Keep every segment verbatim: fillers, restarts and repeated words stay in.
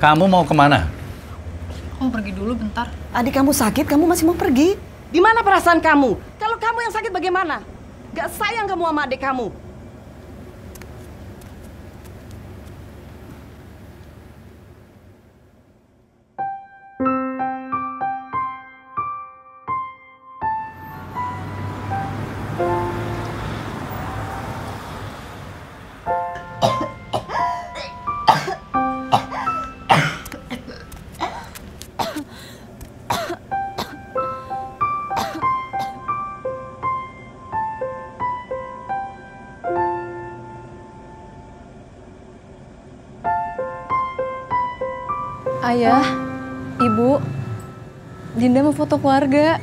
Kamu mau kemana? Aku pergi dulu bentar. Adik kamu sakit, kamu masih mau pergi? Di mana perasaan kamu? Kalau kamu yang sakit bagaimana? Gak sayang kamu sama adik kamu. Ayah, Ibu, Dinda mau foto keluarga.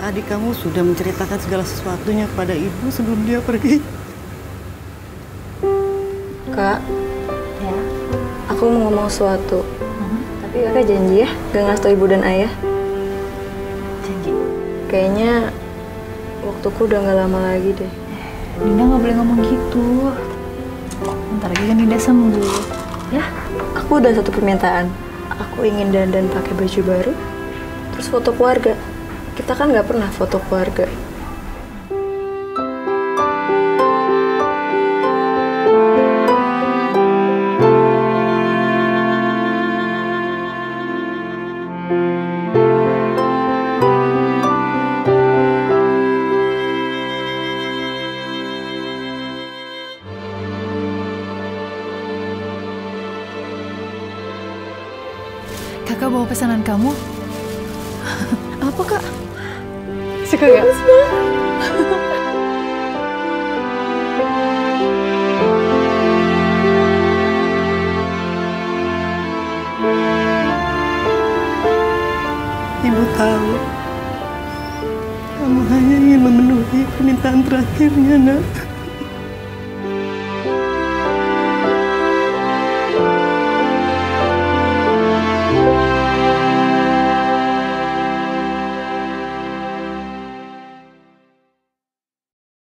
Adik kamu sudah menceritakan segala sesuatunya kepada ibu sebelum dia pergi. Kak, ya, aku mau ngomong sesuatu. Hmm? Tapi kakak janji ya, gak ngasih tau ibu dan ayah. Janji? Kayaknya waktuku udah gak lama lagi deh. Dinda gak boleh ngomong gitu. Ntar lagi kan Dinda sembuh. Ya, aku udah satu permintaan. Aku ingin dandan pakai baju baru, terus foto keluarga. Kita kan nggak pernah foto keluarga. Kakak bawa pesanan kamu. Apa, Kak? Suka gak? Bagus banget. Ibu tahu kamu hanya ingin memenuhi permintaan terakhirnya, Nak.